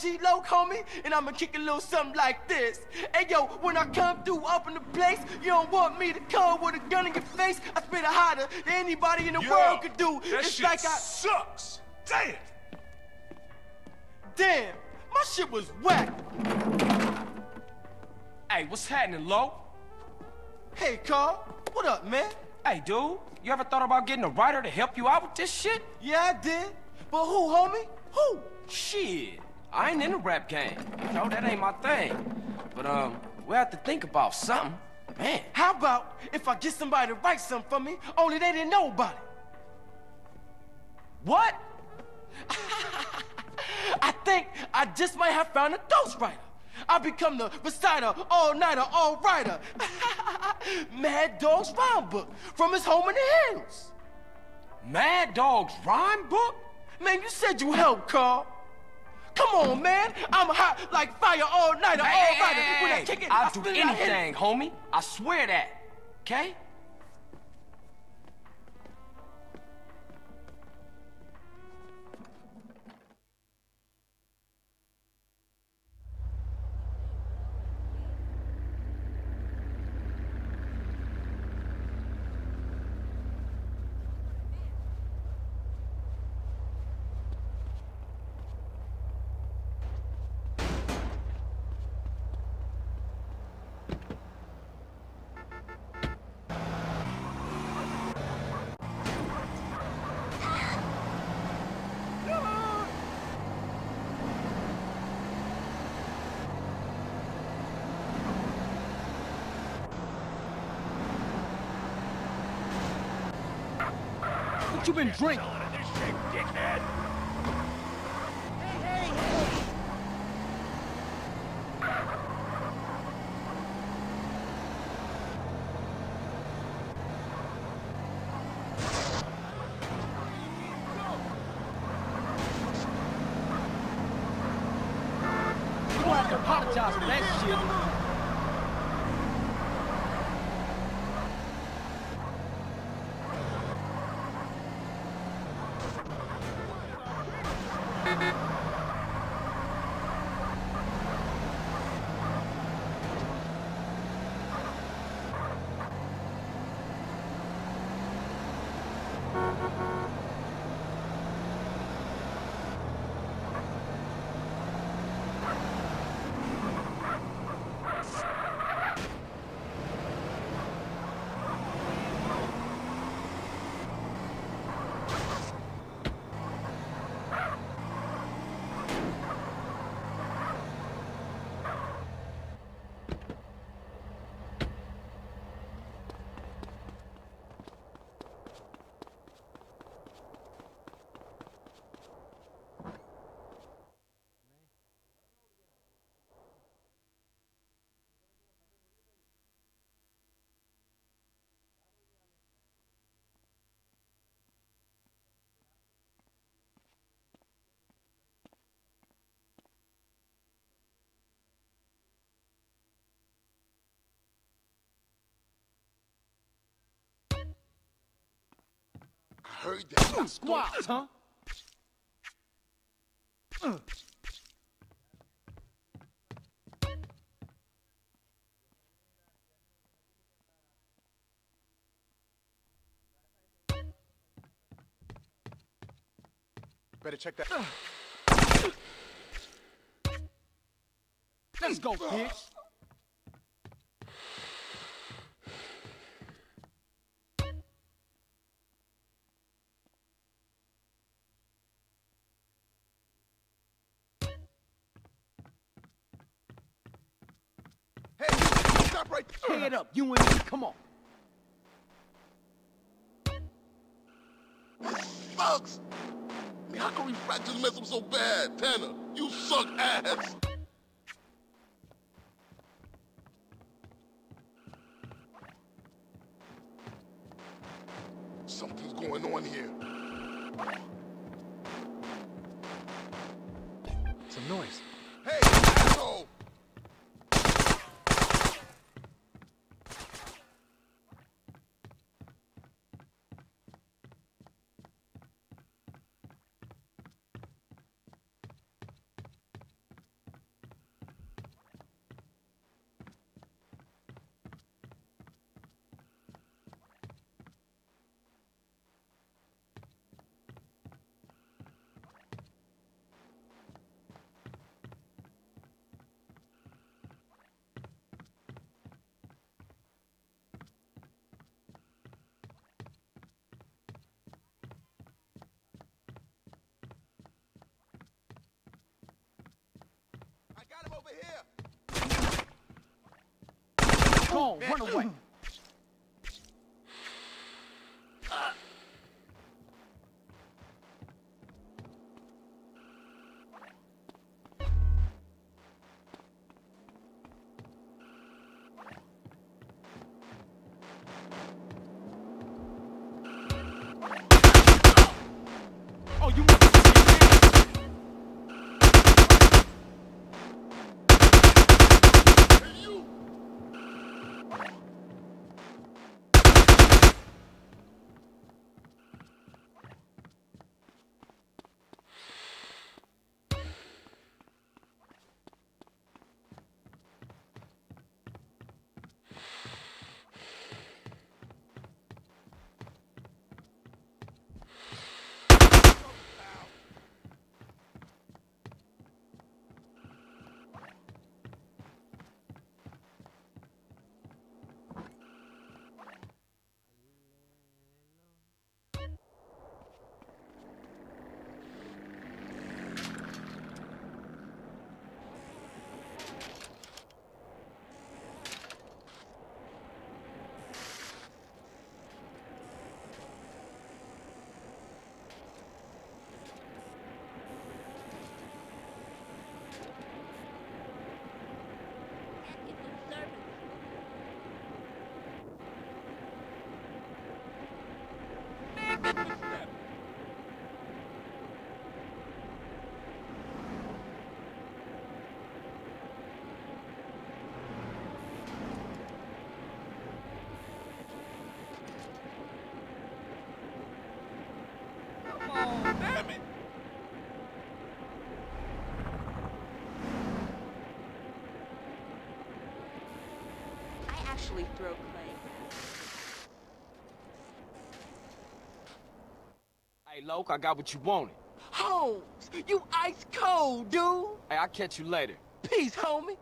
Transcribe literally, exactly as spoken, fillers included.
G-Loc, homie, and I'ma kick a little something like this. Hey yo, when I come through up in the place, you don't want me to come with a gun in your face. I spit it hotter than anybody in the yo, world could do. That it's shit like I sucks. Damn. Damn, my shit was whack. Hey, what's happening, Loc? Hey, Carl, what up, man? Hey, dude, you ever thought about getting a writer to help you out with this shit? Yeah, I did. But who, homie? Who? Shit, I ain't in the rap game. No, that ain't my thing. But, um, we have to think about something. Man, how about if I get somebody to write something for me, only they didn't know about it? What? I think I just might have found a ghostwriter. I become the reciter, all-nighter, all-writer. Madd Dogg's rhyme book from his home in the hills. Madd Dogg's rhyme book? Man, you said you helped, Carl. Come on, man. I'm hot like fire all-nighter, hey, all-writer. Hey, when I kick it, I'll I do anything, I hit it. Homie. I swear that. Okay? What you been drinking? You don't have to apologize for that shit. Heard that. Squat, huh? Uh. Better check that. Uh. Let's go, bitch. Right. Head up, you and me, come on. Sucks! I mean, how can we practice mess up so bad? Tanner, you suck ass! Something's going on here. Some noise. Hey, asshole! Got him over here. Go on, run away. Throw clay. Hey, Loc, I got what you wanted. Holmes, you ice cold, dude. Hey, I'll catch you later. Peace, homie.